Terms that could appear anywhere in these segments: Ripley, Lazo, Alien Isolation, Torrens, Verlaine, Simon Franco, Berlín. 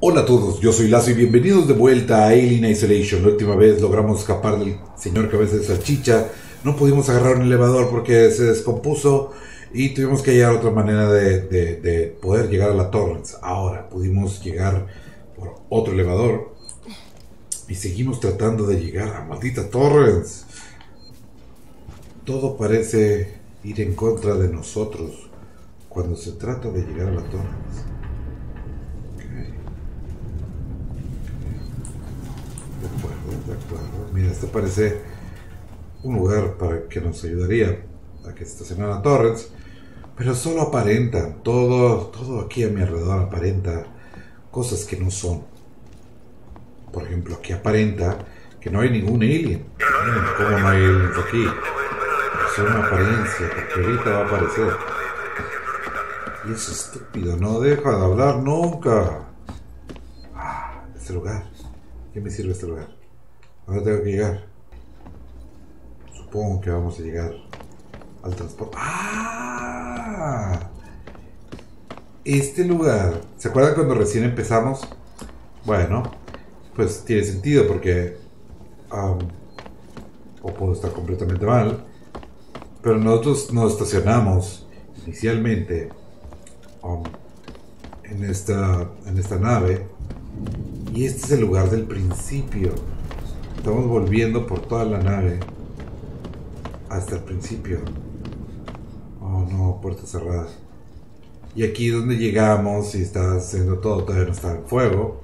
Hola a todos, yo soy Lazo y bienvenidos de vuelta a Alien Isolation. La última vez logramos escapar del señor cabeza de salchicha. No pudimos agarrar un elevador porque se descompuso y tuvimos que hallar otra manera de poder llegar a la Torrens. Ahora pudimos llegar por otro elevador y seguimos tratando de llegar a maldita Torrens. Todo parece ir en contra de nosotros cuando se trata de llegar a la Torrens. De acuerdo. Mira, este parece un lugar para que nos ayudaría a que estacionara a Torrens, pero solo aparenta, todo aquí a mi alrededor aparenta cosas que no son. Por ejemplo, aquí aparenta que no hay ningún alien. ¿Cómo no hay aliens aquí? Es una apariencia, porque ahorita va a aparecer. Y es estúpido, no deja de hablar nunca. Ah, este lugar. ¿Qué me sirve este lugar? Ahora tengo que llegar. Supongo que vamos a llegar al transporte. ¡Ah! Este lugar. ¿Se acuerdan cuando recién empezamos? Bueno, pues tiene sentido porque... o puedo estar completamente mal. Pero nosotros nos estacionamos inicialmente en esta nave. Y este es el lugar del principio. Estamos volviendo por toda la nave hasta el principio. Oh no, puerta cerrada. Y aquí es donde llegamos y está haciendo todo, todavía no está en fuego.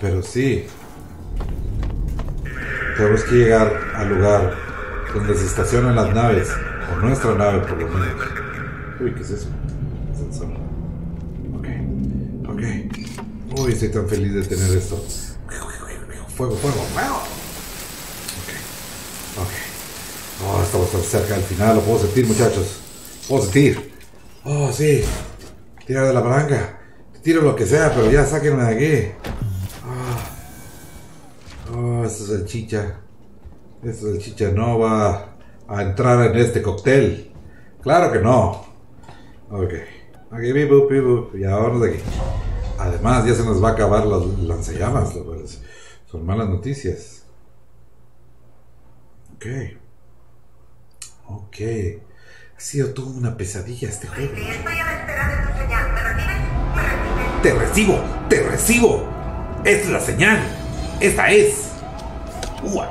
Pero sí, tenemos que llegar al lugar donde se estacionan las naves, o nuestra nave por lo menos. Uy, ¿qué es eso? Sensor. Uy, estoy tan feliz de tener esto. Fuego. Ok. Oh, estamos tan cerca del final. Lo puedo sentir, muchachos. Puedo sentir. Oh, sí. Tira de la palanca. Tiro lo que sea, pero ya sáquenme de aquí. Oh, esta salchicha. Esta salchicha no va a entrar en este cóctel. Claro que no. Ok. Ok, bip, y ahora de aquí. Además, ya se nos va a acabar las lanzallamas, lo cual son malas noticias. Ok. Ha sido toda una pesadilla este juego. Sí, estoy a la espera de tu señal. ¿Me recibes? ¡Te recibo! ¡Es la señal! ¡Esta es! ¡Ua!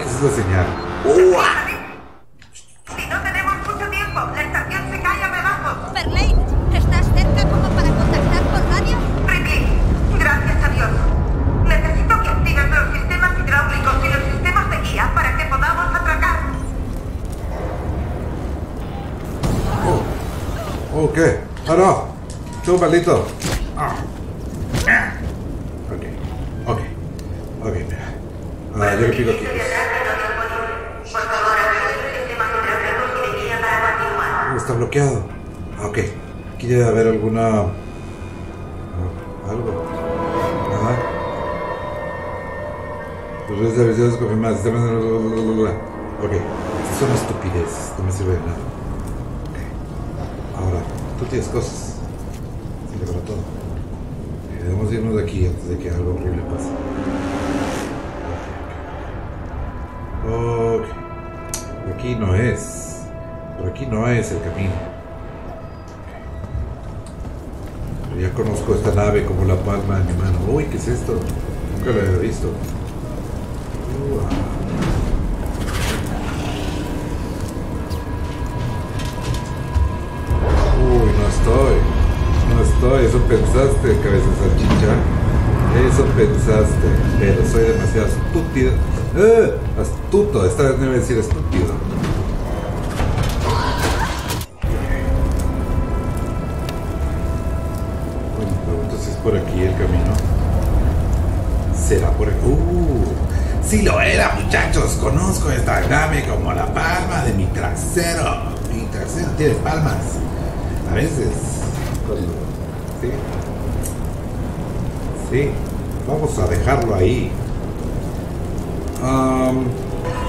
Esa es la señal. ¡Ua! Si no tenemos mucho tiempo, la estación se cae a pedazos. Berlín, ¿estás cerca como para contactar por radio? Ripley, gracias a Dios. Necesito que activen los sistemas hidráulicos y los sistemas de guía para que podamos atracar. Oh, ¿qué? ¡Ah, no! ¡Tú, maldito! Ok, mira. Yo le pido aquí. Por favor, activen los sistemas hidráulicos y de guía para continuar. Está bloqueado. Ok. Aquí debe haber alguna... algo. Ajá. Los redes de habilidades confirmadas. Ok. Estas son estupideces. No me sirve de nada. Ok. Ahora, tú tienes cosas. Se logró todo. Debemos irnos de aquí antes de que algo horrible pase. Ok. Aquí no es. Por aquí no es el camino. Ya conozco esta nave como la palma de mi mano. Uy, ¿qué es esto? Nunca la había visto. Uy, no estoy. Eso pensaste, cabeza de salchicha. Eso pensaste. Pero soy demasiado estúpido. Astuto. Esta vez no iba a decir estúpido. Por aquí el camino. ¿Será por aquí? ¡Sí lo era, muchachos! Conozco esta nave como la palma de mi trasero. Mi trasero tiene palmas. A veces. Sí. Vamos a dejarlo ahí.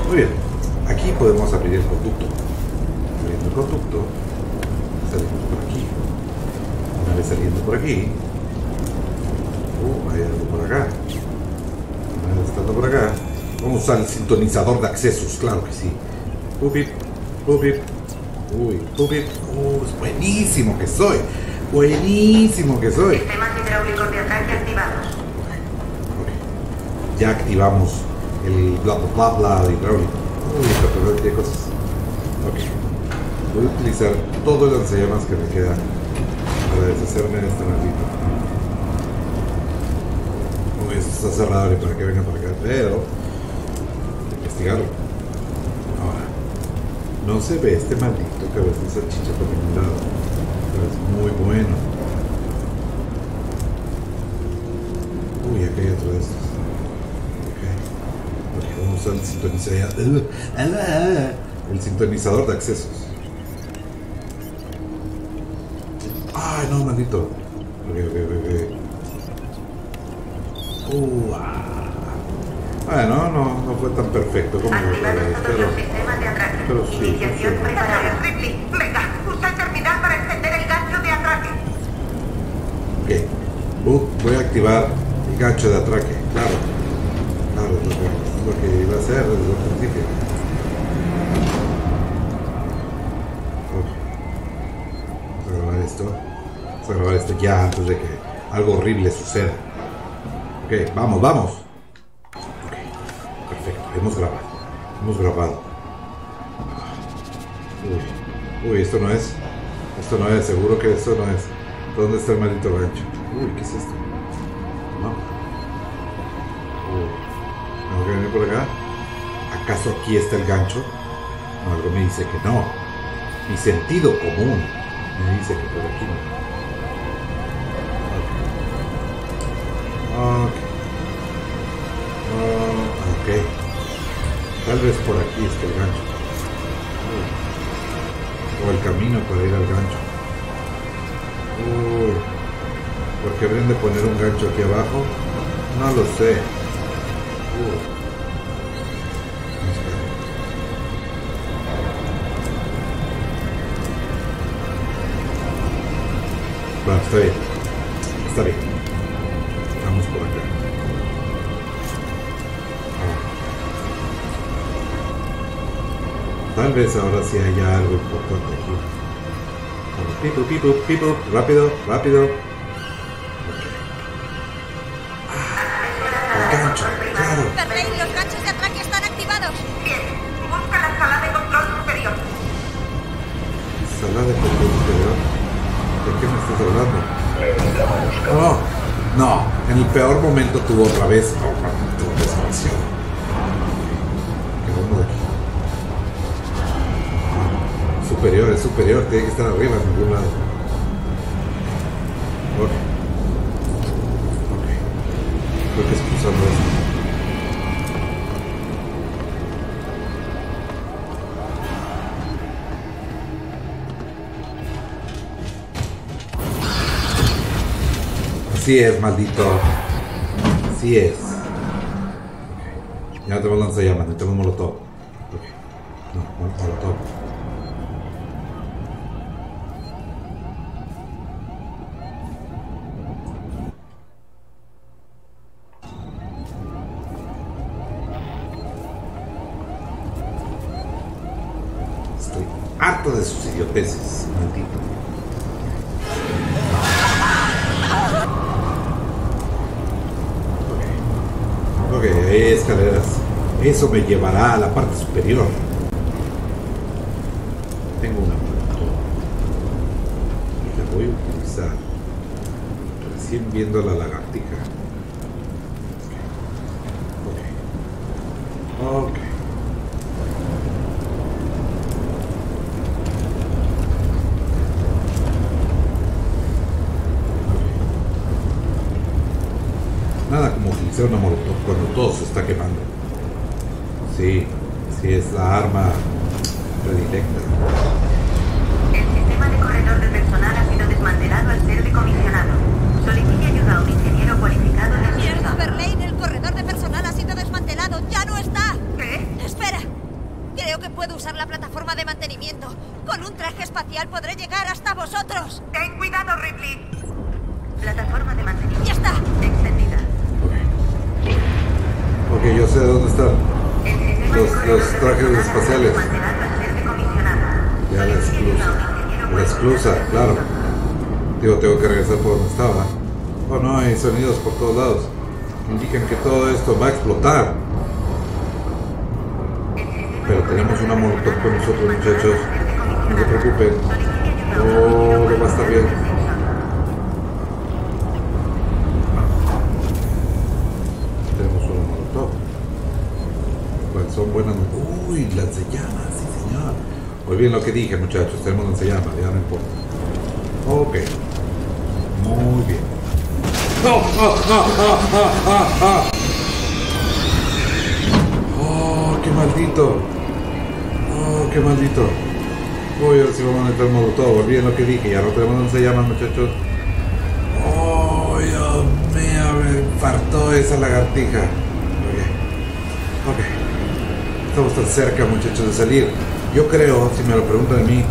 Muy bien. Aquí podemos abrir el conducto. Abriendo el conducto. Salimos por aquí. Una vez saliendo por aquí. Hay algo por acá. Una vez estando por acá. Vamos al sintonizador de accesos, claro que sí. Pupip, pupip. Uy, pupip. Es buenísimo que soy. Buenísimo que soy. Sistemas hidráulicos de ataque activados. Okay. Ya activamos el bla bla bla de hidráulico. Uy, esta de cosas. Ok. Voy a utilizar todo el lanzallamas que me queda para deshacerme de esta maldita. Uy, esto está cerrado para que venga para acá, pero investigarlo. Ahora, no se ve este maldito cabezón de salchicha por ningún lado. Es muy bueno. Uy, acá hay otro de estos. Okay. Okay, vamos a usar el sintonizador. El sintonizador de accesos. Ay, no, maldito. Ok. Bueno, no fue tan perfecto como me esperaba, pero sí. Ripley, venga, usa terminal para extender el gancho de atraque. Ok, voy a activar el gancho de atraque, claro, es lo que iba a hacer desde el principio. Ok, vamos a grabar esto ya antes de que algo horrible suceda. Ok, vamos. Hemos grabado. Uy, esto no es, seguro que esto no es. ¿Dónde está el maldito gancho? Uy, ¿qué es esto? No. ¿Tengo que venir por acá? ¿Acaso aquí está el gancho? No, algo me dice que no. Mi sentido común me dice que por aquí no. Ok. Tal vez por aquí está el gancho. O el camino para ir al gancho. ¿Por qué habrían de poner un gancho aquí abajo? No lo sé. Bueno, está bien. Vamos por acá. Tal vez ahora sí haya algo importante aquí. Pipo, rápido. Okay. El gancho, claro. Los ganchos de atraque están activados. Bien, busca la sala de control superior. ¿Sala de control superior? ¿De qué me estás hablando? No, en el peor momento tuvo otra vez. Superior, tiene que estar arriba en algún lado. Ok. Creo que expulsando esto. Así es, maldito. Así es. Okay. Ya no tenemos lanzallamas, no tenemos molotov. Ok. No, molotov. De sus idioteces, maldito. Ok, hay escaleras. Eso me llevará a la parte superior. Tengo una moto y la voy a utilizar. Recién viendo la lagartija. Ok. Una molotov cuando todo se está quemando. Sí, es la arma predilecta. El sistema de corredor de personal ha sido desmantelado al ser decomisionado. Solicite ayuda a un ingeniero cualificado de... ¡Mierda, Verlaine! El corredor de personal ha sido desmantelado. ¡Ya no está! ¿Qué? ¡Espera! Creo que puedo usar la plataforma de mantenimiento. Con un traje espacial podré llegar hasta vosotros. sé dónde están los trajes espaciales. Ya la esclusa, claro. Digo, tengo que regresar por donde estaba. Oh no, hay sonidos por todos lados. Indican que todo esto va a explotar. Pero tenemos una molotov con nosotros, muchachos. No se preocupen. Todo va a estar bien. Tenemos una molotov. Pues son buenas. Uy, las se llama, sí señor. Muy bien lo que dije, muchachos. Tenemos las se llama, ya no importa. Ok. Muy bien. ¡Oh, oh, oh, oh, oh, oh, oh! ¡Qué maldito! ¡Oh, qué maldito! Uy, ahora sí vamos a meter el molotov. Olviden lo que dije, ya no tenemos dónde se llaman, muchachos. ¡Oh, Dios mío! Me infartó esa lagartija. Ok. Ok. Estamos tan cerca, muchachos, de salir. Yo creo, si me lo preguntan a mí,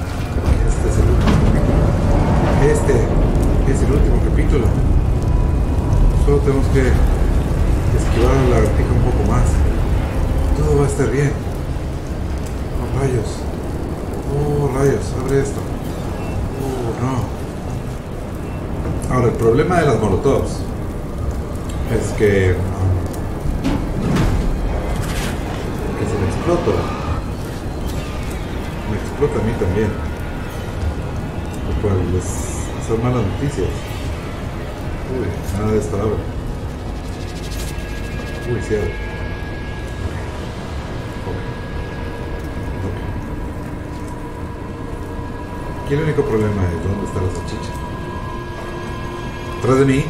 este es el último capítulo. Este es el último capítulo. Solo tenemos que esquivar a la lagartija un poco más. Todo va a estar bien. Oh, rayos. Oh, rayos. Abre esto. Oh, no. Ahora, el problema de las molotovs es que se me explota. Me explota a mí también. Lo cual son malas noticias. Uy, nada de esto abre. Uy, sí abre. Aquí el único problema es dónde está la salchicha. Atrás de mí,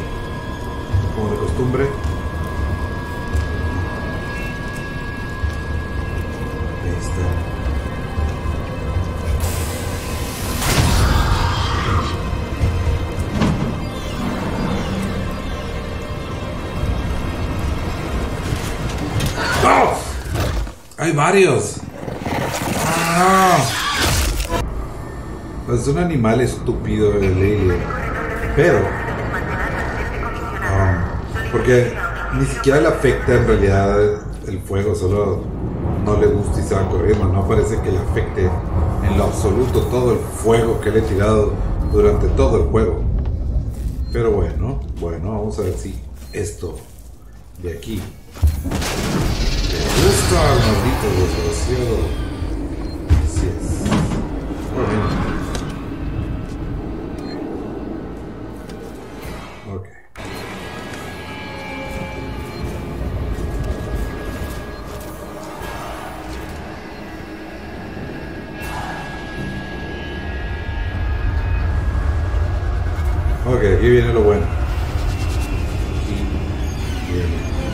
como de costumbre. Ahí está. ¡Oh! Hay varios. ¡Ah! Es un animal estúpido el alien, pero porque ni siquiera le afecta en realidad el fuego, solo no le gusta y se va corriendo. No parece que le afecte en lo absoluto todo el fuego que le he tirado durante todo el juego. Pero bueno, vamos a ver si esto de aquí me gusta, maldito desgraciado. Así es. Bueno. Ok, aquí viene lo bueno. Aquí viene lo bueno.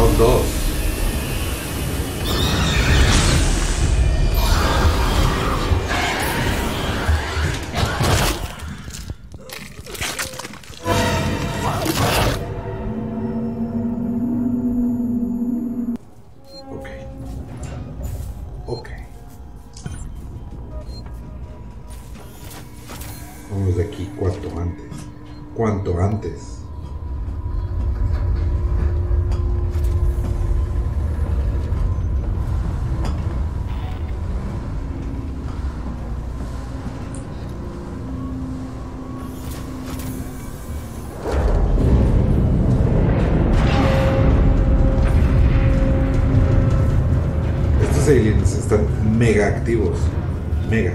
Son dos. Cuanto antes. Estos aliens están mega activos. Mega.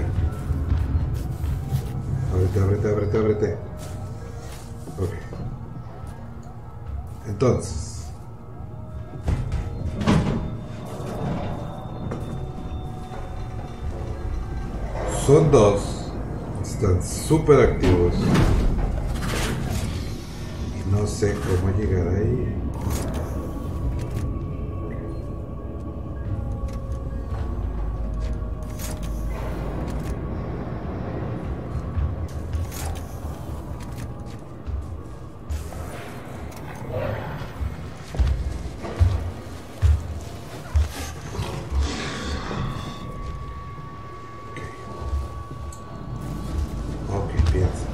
Ábrete. Ok. Entonces. Son dos. Están súper activos. Y no sé cómo llegar ahí. confianza.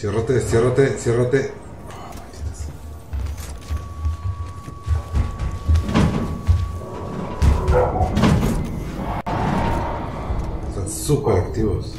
Ciérrate, ciérrate, ciérrate. Están súper activos.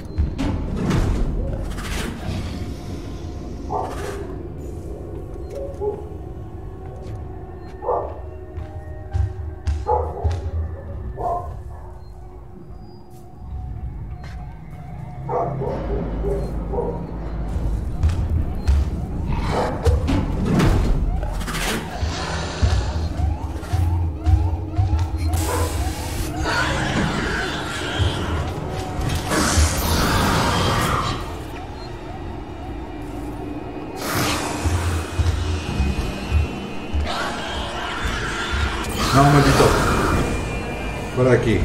No, maldito. Fuera de aquí.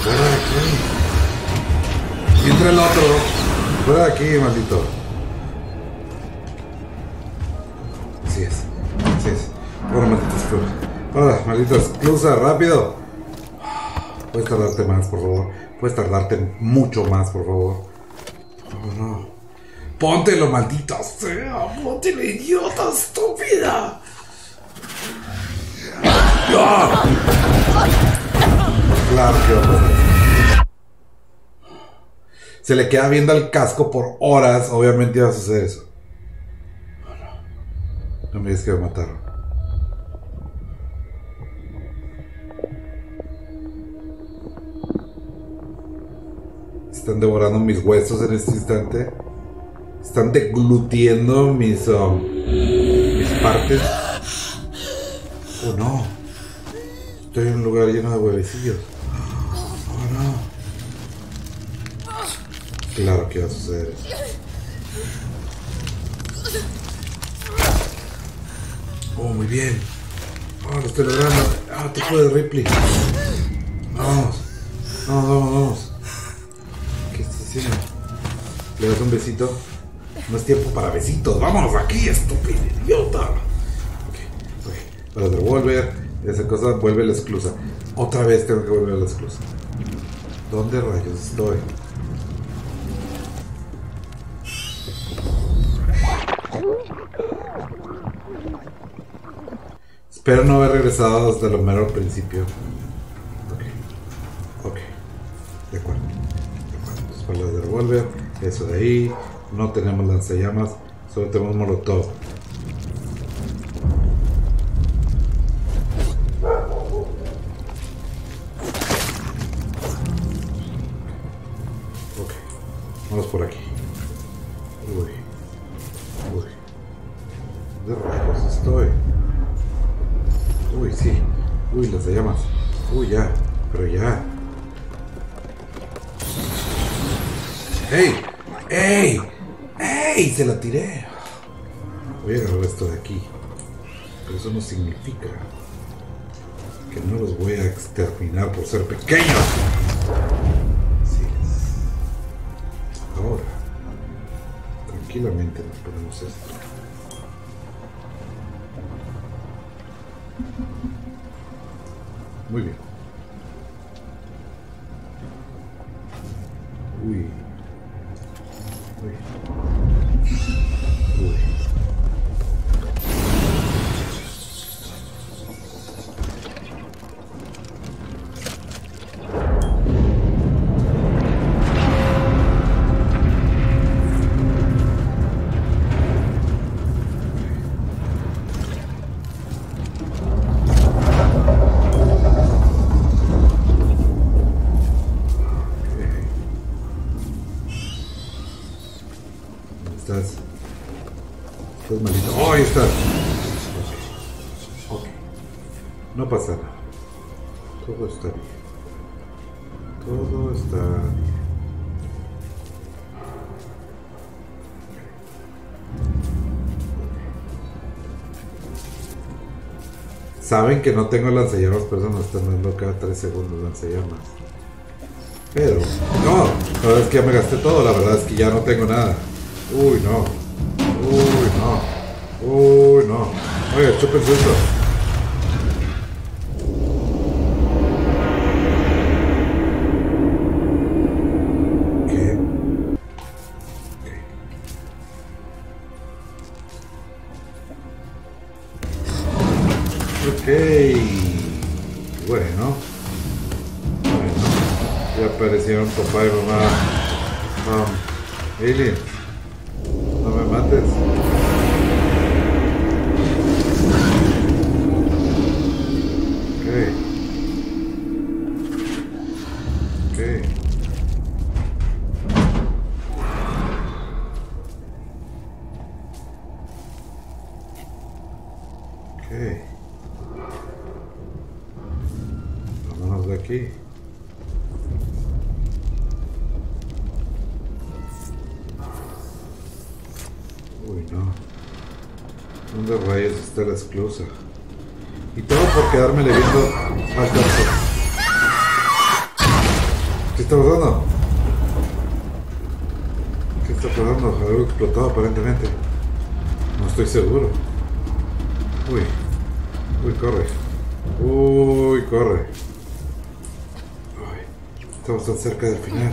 Fuera de aquí. Y entra el otro. Fuera de aquí, maldito. Así es. Así es. Ahora, malditos clubes. Ahora, malditos clubes, rápido. Puedes tardarte más, por favor. Puedes tardarte mucho más, por favor. Oh, no. Póntelo, maldita sea. Póntelo, idiota estúpida. ¡Ah! Claro que va a pasar. Se le queda viendo al casco por horas. Obviamente iba a suceder eso. No me digas que me mataron. Están devorando mis huesos en este instante. Están deglutiendo mis partes. Oh no, estoy en un lugar lleno de huevecillos. Oh no, claro que va a suceder eso. Oh, muy bien. Oh, lo estoy logrando. Ah, te puedes, Ripley. Vamos, vamos, vamos, vamos. ¿Qué estás haciendo? ¿Le das un besito? No es tiempo para besitos. Vámonos aquí, estúpido idiota. Para devolver esa cosa, vuelve la esclusa. Otra vez tengo que volver a la esclusa. ¿Dónde rayos estoy? Espero no haber regresado desde lo mero principio. Ok, ok, de acuerdo. Entonces, para la devolver, eso de ahí. No tenemos lanzallamas, solo tenemos molotov. Vamos por aquí. Uy. Uy. ¿Dónde rayos estoy? Uy, sí. Uy, las llamas. Uy, ya. Pero ya. ¡Ey! ¡Ey! ¡Ey! ¡Se la tiré! Voy a agarrar esto de aquí. Pero eso no significa que no los voy a exterminar por ser pequeños. Ahora, tranquilamente nos ponemos esto. Muy bien. Uy. Uy. Uy. estás. Ok. No pasa nada. Todo está bien. Todo está bien. Saben que no tengo lanzallamas, por eso me están dando cada 3 segundos lanzallamas. Pero, no, la verdad es que ya me gasté todo, la verdad es que ya no tengo nada. Uy, no. Uy, no. Uy, no. Oye, chúpense esto. Aparecieron papá y mamá. Alien, no me mates. Ok. Ok. Vámonos de aquí. ¿Dónde rayos está la esclusa? Y todo por quedarme le viendo al caso. ¿Qué está pasando? ¿Qué está pasando? Algo explotó aparentemente. No estoy seguro. Uy. Uy, corre. Uy, corre. Uy. Estamos tan cerca del final.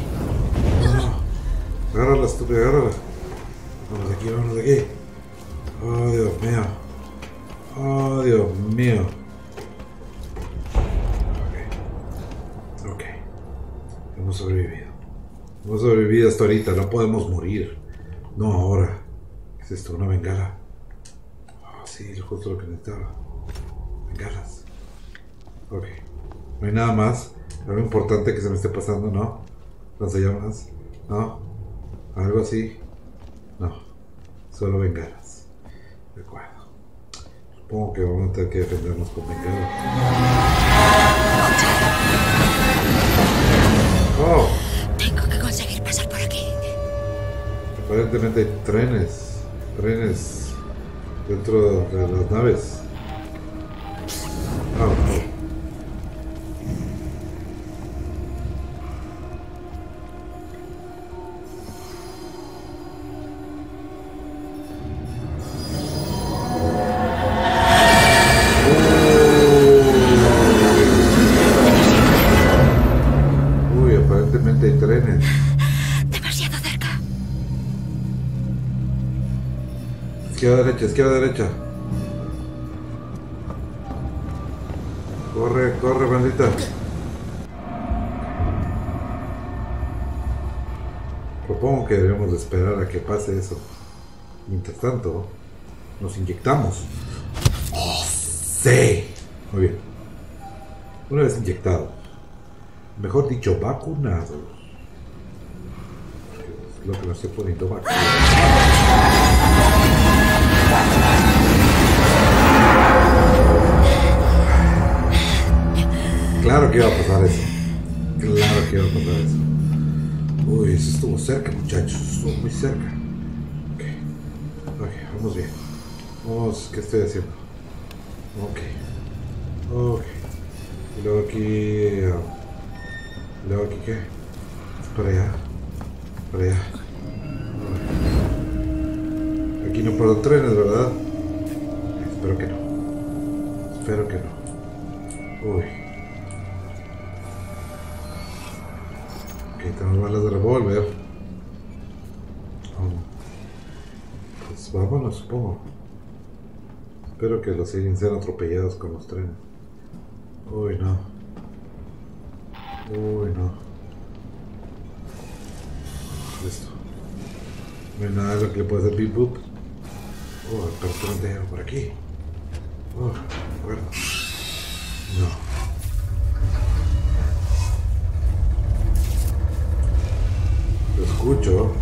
No. Agárrala, estúpida, agárrala. Vamos de aquí, vamos de aquí. Oh, Dios mío. Oh, Dios mío. Ok. Ok. Hemos sobrevivido. Hemos sobrevivido hasta ahorita. No podemos morir. No ahora. ¿Qué es esto? ¿Una bengala? Ah, oh, sí, justo lo que necesitaba. Bengalas. Ok. No hay nada más. Algo importante que se me esté pasando, ¿no? Lanzallamas. ¿No? Algo así. No. Solo bengalas. De acuerdo. Supongo que vamos a tener que defendernos con venganza. ¡Oh! Tengo que conseguir pasar por aquí. Aparentemente hay trenes. Trenes dentro de las naves. Ah, ok. Izquierda, derecha. Corre, corre, bandita. Propongo que debemos esperar a que pase eso. Mientras tanto, nos inyectamos. ¡Oh, sí! Muy bien. Una vez inyectados, mejor dicho, vacunados. Es lo que nos estoy poniendo vacunado. Claro que iba a pasar eso. Claro que iba a pasar eso. Uy, eso estuvo cerca, muchachos. Estuvo muy cerca. Ok. Ok, vamos bien. Vamos, ¿qué estoy haciendo? Ok. Ok. Y luego aquí. ¿Y luego aquí qué? Para allá. Para allá. Aquí no paran trenes, ¿verdad? Espero que no. Espero que no. Uy. Ok, tenemos balas de revólver. Oh. Pues vámonos, supongo. Espero que los aliens sean atropellados con los trenes. Uy, no. Uy, no. Listo. No hay nada de lo que le puede hacer Beep Boop. Oh, el cartón de por aquí. Oh, de acuerdo. No. Lo escucho,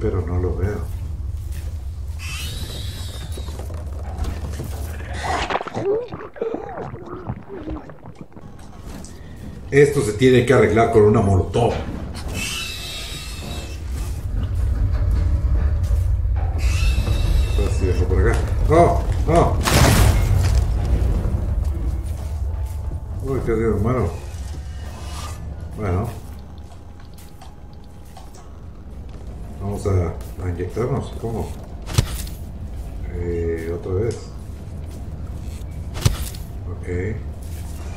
pero no lo veo. Esto se tiene que arreglar con una molotov. Así dejo por acá. ¡Oh! ¡Oh! Uy, qué Dios, hermano. Bueno. Vamos a inyectarnos, ¿cómo? Otra vez. Ok.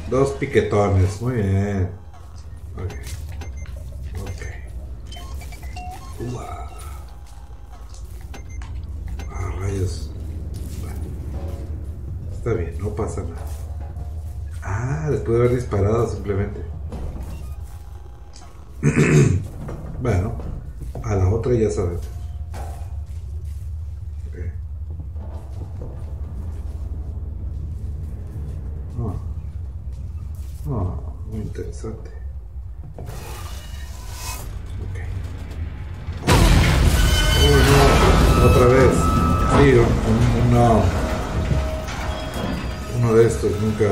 2 piquetones, muy bien. Ok. Ok. Uah. Ah, rayos. Bueno. Está bien, no pasa nada. Ah, después de haber disparado simplemente. Bueno, a la otra ya sabes. Okay. Oh. Oh, muy interesante. Okay. Oh, no, otra vez. Sí, uno de estos nunca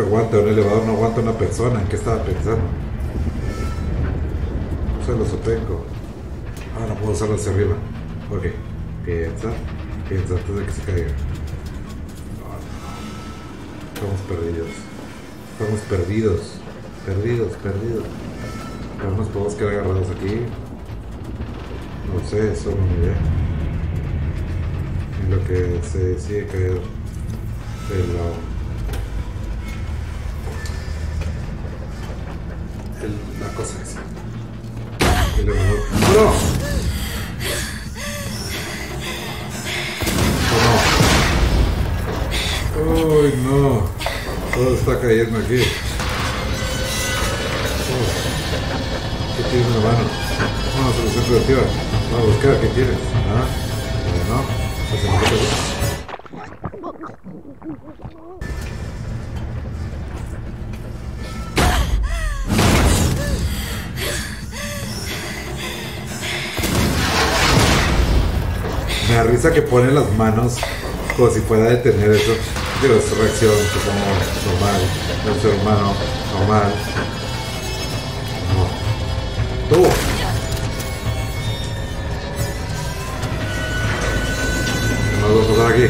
aguanta un elevador, no aguanta una persona. ¿En qué estaba pensando? Se lo sostengo. Ah, no puedo usarlo hacia arriba. Ok, piensa antes de que se caiga. Estamos perdidos. Estamos perdidos. Pero nos podemos quedar agarrados aquí. No sé, eso no me idea. En lo que se decide caer del lado. La cosa es. El elevador. ¡No! ¡Oh, no! ¡Uy, no! Todo está cayendo aquí. Oh. ¿Qué tienes en la mano? Una solución creativa. Vamos a buscar qué tienes. Ah, no. Me da risa que pone las manos como si fuera detener eso. Digo, es reacción, supongo, normal. No ser humano, normal. No. ¡Tú! No voy a pasar aquí.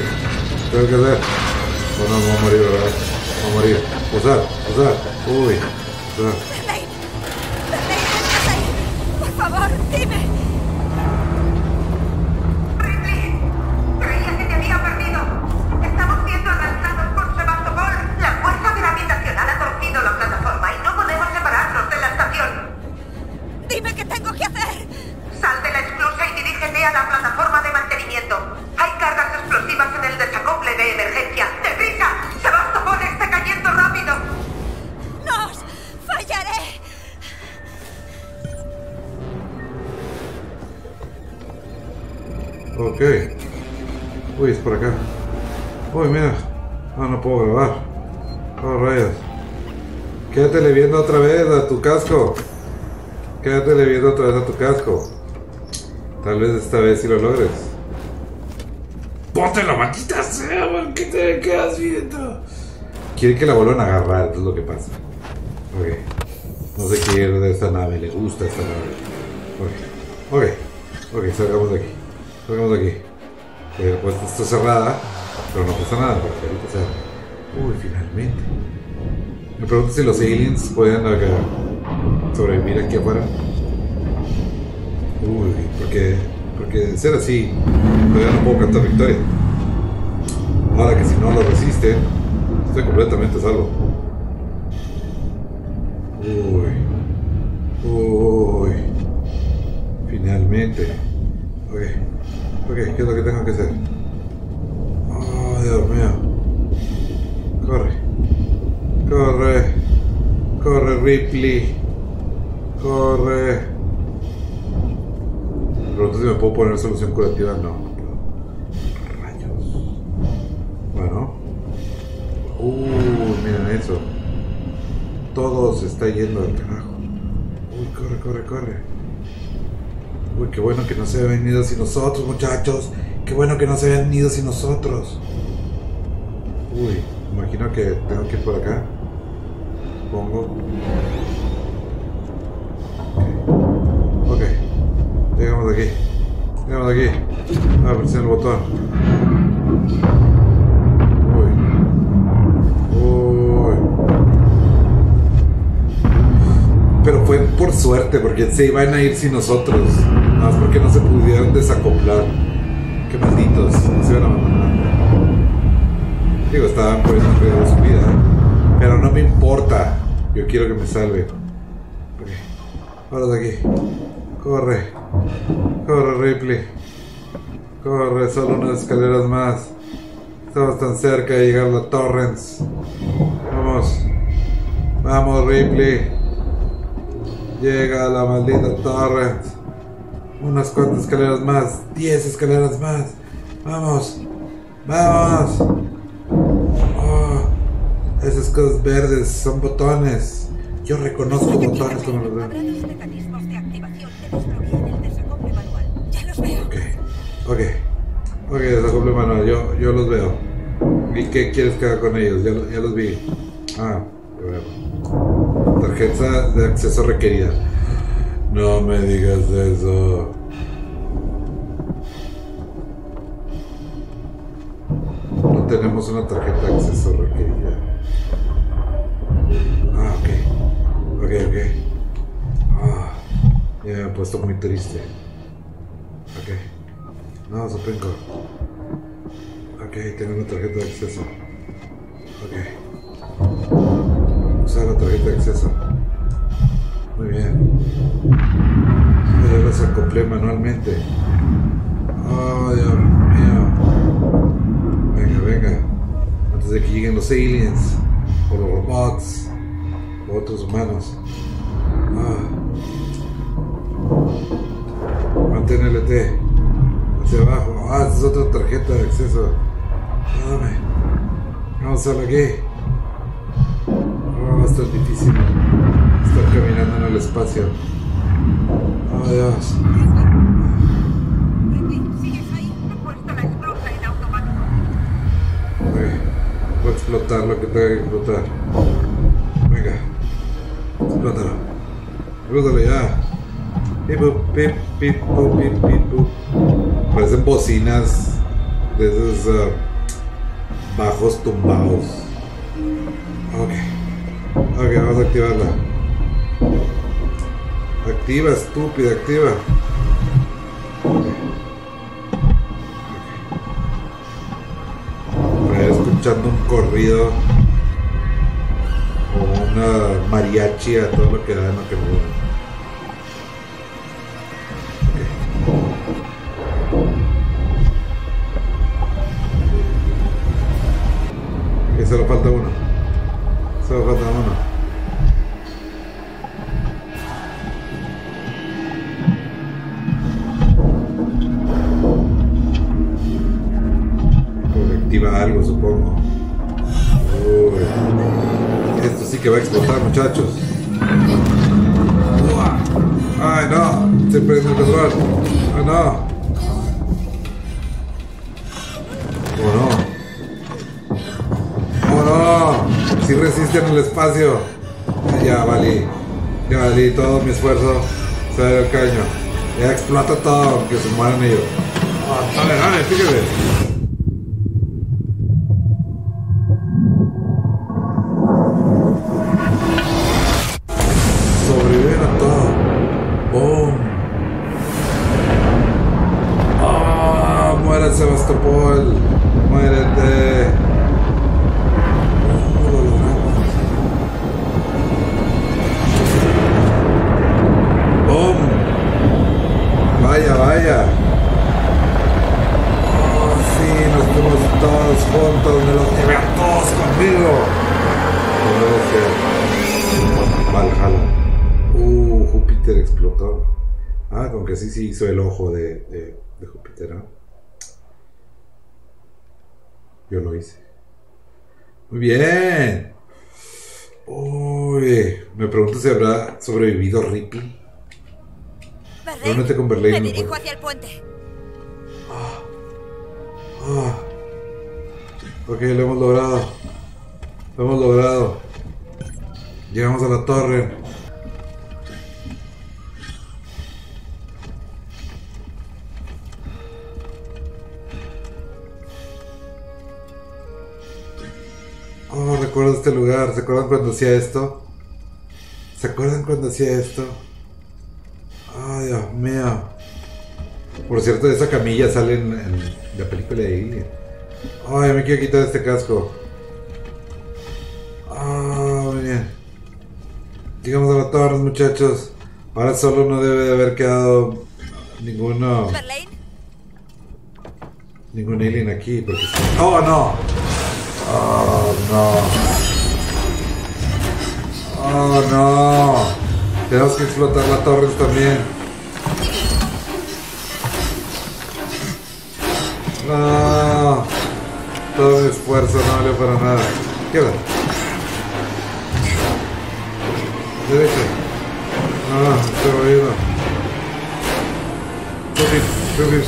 Tengo que hacer. Bueno, me voy a morir, ¿verdad? Me voy a morir. Usar. Uy. Usar. Ok. Uy, es por acá. Uy, mira. Ah, no puedo grabar. Oh, rayos. Quédatele viendo otra vez a tu casco. Tal vez esta vez sí lo logres. ¡Ponte la maldita sea! ¿Por qué te quedas viendo? Quiere que la vuelvan a agarrar, es lo que pasa. Ok. No sé qué es de esta nave, le gusta esta nave. Ok, salgamos de aquí. Pues está cerrada, pero no pasa nada porque ahorita se abre. Uy, finalmente. Me pregunto si los aliens pueden acá sobrevivir aquí afuera. Uy, porque de ser así, todavía no puedo cantar victoria. Ahora que si no lo resisten, estoy completamente salvo. Uy. Finalmente. Ok, ¿qué es lo que tengo que hacer? Oh, Dios mío. Corre, Ripley. Corre. Me pregunto si me puedo poner solución curativa. No puedo. Rayos. Bueno. Miren eso. Todo se está yendo del carajo. Uy, corre. Uy, qué bueno que no se habían ido sin nosotros, muchachos. Uy, imagino que tengo que ir por acá. supongo. Ok. Llegamos de aquí. Llegamos de aquí. Ah, presiona el botón. Uy. Uy. Pero fue por suerte, porque se iban a ir sin nosotros. Nada más porque no se pudieron desacoplar. Qué malditos. No se iban a abandonar. Digo, estaban por el riesgo de su vida, ¿eh? Pero no me importa. Yo quiero que me salve. Ok. Ahora de aquí. Corre. Corre, Ripley. Corre, solo unas escaleras más. Estamos tan cerca de llegar a Torrens. Vamos. Vamos, Ripley. Llega a la maldita Torrens. Unas cuantas escaleras más. 10 escaleras más. Vamos. Vamos. Oh, esas cosas verdes son botones. Yo reconozco botones como los veo. Ok, ok, desacople manual. Yo los veo. ¿Y qué quieres que haga con ellos? Ya los vi. Ah, ya veo. Tarjeta de acceso requerida. No me digas eso. Tenemos una tarjeta de acceso requerida. Ah, ok. Ok, ok. Ah, ya me he puesto muy triste. Ok. No, supongo. Ok, tengo una tarjeta de acceso. Ok. Usar la tarjeta de acceso. Muy bien. Pero las acoplé manualmente. Oh, Dios mío. Venga, venga. Antes de que lleguen los aliens, o los robots, o otros humanos. Ah. Mantén LT hacia abajo. Ah, esta es otra tarjeta de acceso. Dame. Vamos a usarla aquí. Ah, va a estar difícil estar caminando en el espacio. Oh, Dios. Explotar lo que tenga que explotar. Venga, explótalo. Explótalo ya. Pip, pip, pip, pip, pip. Parecen bocinas de esos bajos tumbados. Ok. Ok, vamos a activarla. Activa, estúpida, activa. Escuchando un corrido o una mariachi a todo lo que da en lo que mueve. Okay. Okay, solo falta uno. Solo falta uno. Algo, supongo. Uy. Esto sí que va a explotar, muchachos. Ay, no, se prende el control. Ay, no. Oh, no. Oh, no. Si resisten el espacio. Ay, ya valí. Ya valí. Todo mi esfuerzo se va al caño. Ya explota todo, que se mueran ellos. Oh, dale, dale, fíjate. Sí, hizo el ojo de Júpiter, ¿no? Yo lo hice. Muy bien. Uy, me pregunto si habrá sobrevivido Ripley. Reúnete con Berlín. Me dirijo hacia el puente. Ah, ah. Ok, lo hemos logrado. Lo hemos logrado. Llegamos a la torre. Oh, recuerdo este lugar. ¿Se acuerdan cuando hacía esto? ¿Se acuerdan cuando hacía esto? Ay, Dios mío. Por cierto, esa camilla sale en la película de Alien. Ay, me quiero quitar este casco. Ah, muy bien. Llegamos a la torre, muchachos. Ahora solo no debe de haber quedado ningún alien aquí porque... ¡Oh, no! ¡Oh, no! ¡Oh, no! Tenemos que explotar la torre también. ¡No! Todo mi esfuerzo no valió para nada. Queda. Derecha. No, estoy moviendo. Subir.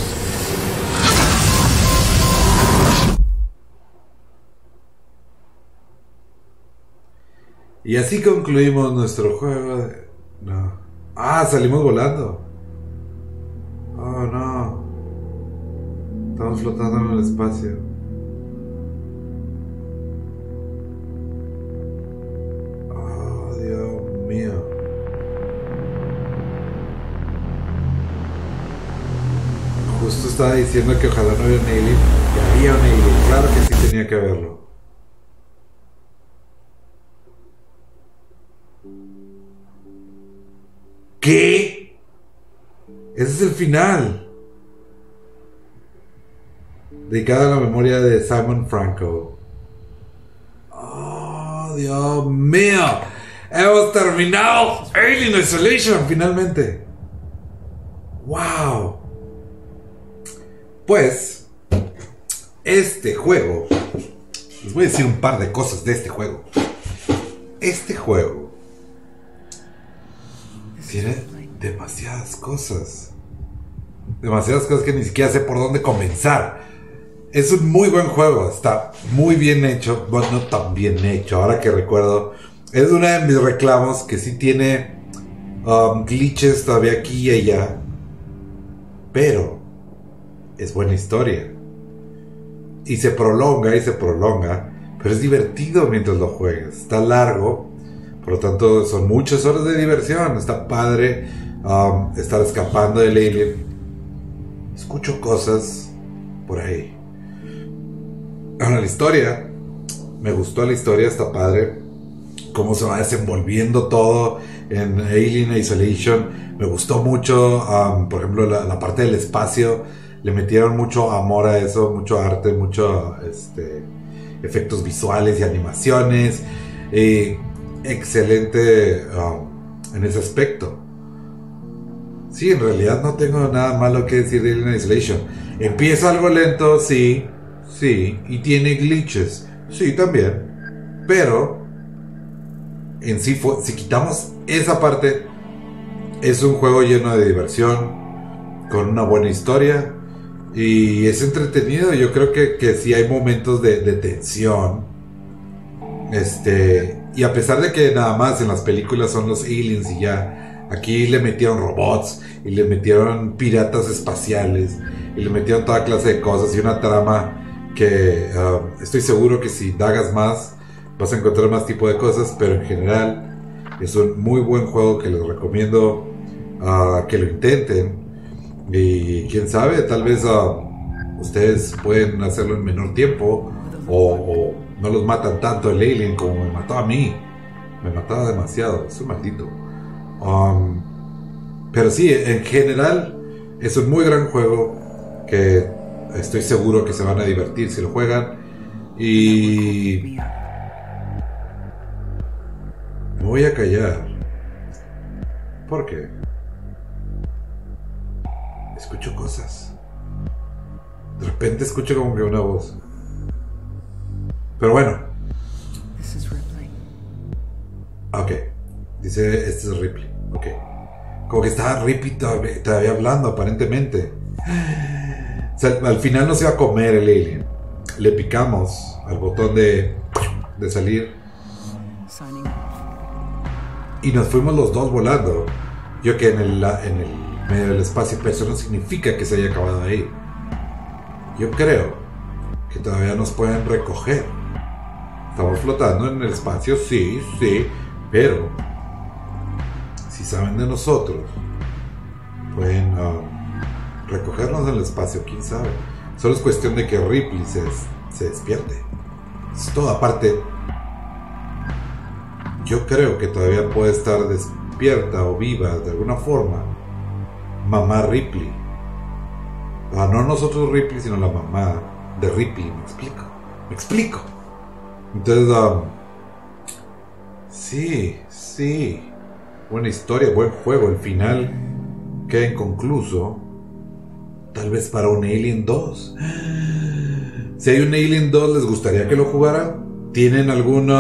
Y así concluimos nuestro juego de... No. Ah, salimos volando. Oh, no. Estamos flotando en el espacio. Oh, Dios mío. Justo estaba diciendo que ojalá no hubiera un alien. Que había un alien. Claro que sí tenía que haberlo. ¿Qué? Ese es el final. Dedicada a la memoria de Simon Franco. ¡Oh, Dios mío! ¡Hemos terminado Alien Isolation! Finalmente. ¡Wow! Pues, este juego... Les voy a decir un par de cosas de este juego. Este juego... tiene demasiadas cosas. Demasiadas cosas que ni siquiera sé por dónde comenzar. Es un muy buen juego, está muy bien hecho, bueno, no tan bien hecho, ahora que recuerdo. Es uno de mis reclamos que sí tiene glitches todavía aquí y allá. Pero es buena historia. Y se prolonga y se prolonga, pero es divertido mientras lo juegas. Está largo, por lo tanto son muchas horas de diversión. Está padre estar escapando del alien. Escucho cosas por ahí. Ahora la historia, me gustó la historia, está padre, cómo se va desenvolviendo todo en Alien Isolation, me gustó mucho, por ejemplo, la parte del espacio, le metieron mucho amor a eso, mucho arte, mucho efectos visuales y animaciones, excelente en ese aspecto. Sí, en realidad no tengo nada malo que decir de Alien Isolation, empieza algo lento, sí. Sí, y tiene glitches. Sí, también. Pero en sí, si quitamos esa parte, es un juego lleno de diversión, con una buena historia, y es entretenido. Yo creo que sí hay momentos de tensión. Y a pesar de que nada más en las películas son los aliens y ya, aquí le metieron robots, y le metieron piratas espaciales, y le metieron toda clase de cosas, y una trama que estoy seguro que si dagas más vas a encontrar más tipo de cosas, pero en general es un muy buen juego que les recomiendo que lo intenten, y quién sabe, tal vez ustedes pueden hacerlo en menor tiempo o no los matan tanto el alien como me mató a mí, me mataba demasiado, es un maldito. Pero sí, en general es un muy gran juego que estoy seguro que se van a divertir si lo juegan. Y... me voy a callar. ¿Por qué? Escucho cosas. De repente escucho como que una voz. Pero bueno. Esta es Ripley. Ok. Dice, esta es Ripley. Ok. Como que estaba Ripley todavía hablando, aparentemente. O sea, al final no se va a comer el alien. Le picamos al botón de salir. y nos fuimos los dos volando. Yo que en el medio del espacio, pero eso no significa que se haya acabado ahí. Yo creo que todavía nos pueden recoger. Estamos flotando en el espacio, sí, sí, pero si saben de nosotros, pueden recogernos en el espacio, quién sabe. Solo es cuestión de que Ripley se despierte. Es todo. Aparte, yo creo que todavía puede estar despierta o viva de alguna forma mamá Ripley. Ah, no nosotros Ripley, sino la mamá de Ripley. Me explico. Entonces, sí, buena historia, buen juego. El final queda inconcluso. Tal vez para un Alien 2. Si hay un Alien 2, ¿les gustaría que lo jugara? ¿Tienen algún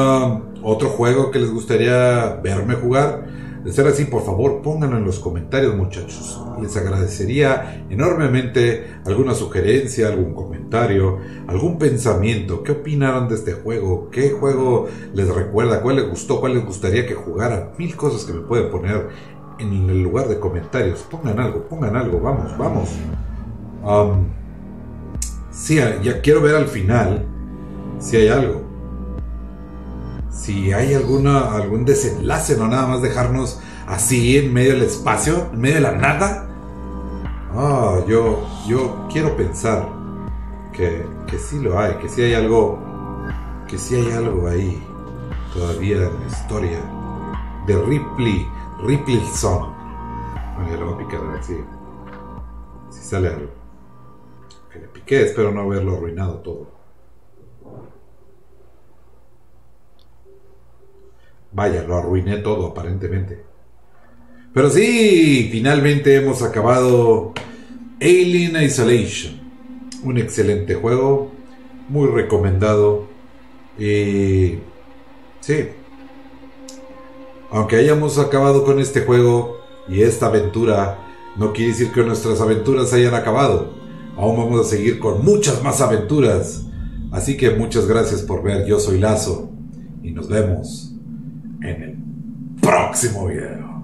otro juego que les gustaría verme jugar? De ser así, por favor, pónganlo en los comentarios, muchachos. Les agradecería enormemente alguna sugerencia, algún comentario, algún pensamiento. ¿Qué opinaron de este juego? ¿Qué juego les recuerda? ¿Cuál les gustó? ¿Cuál les gustaría que jugara? Mil cosas que me pueden poner en el lugar de comentarios. Pongan algo, vamos. Sí, ya quiero ver al final si hay algo. Si hay algún desenlace, no nada más dejarnos así en medio del espacio, en medio de la nada. Ah, yo quiero pensar que sí lo hay, que sí hay algo ahí todavía en la historia de Ripley. Bueno, ya lo voy a picar a ver si sale algo. Que le piqué, espero no haberlo arruinado todo. Vaya, lo arruiné todo aparentemente. Pero sí, finalmente hemos acabado Alien Isolation. Un excelente juego, muy recomendado. Y sí, aunque hayamos acabado con este juego y esta aventura, no quiere decir que nuestras aventuras hayan acabado. Aún vamos a seguir con muchas más aventuras. Así que muchas gracias por ver. Yo soy Lazo y nos vemos en el próximo video.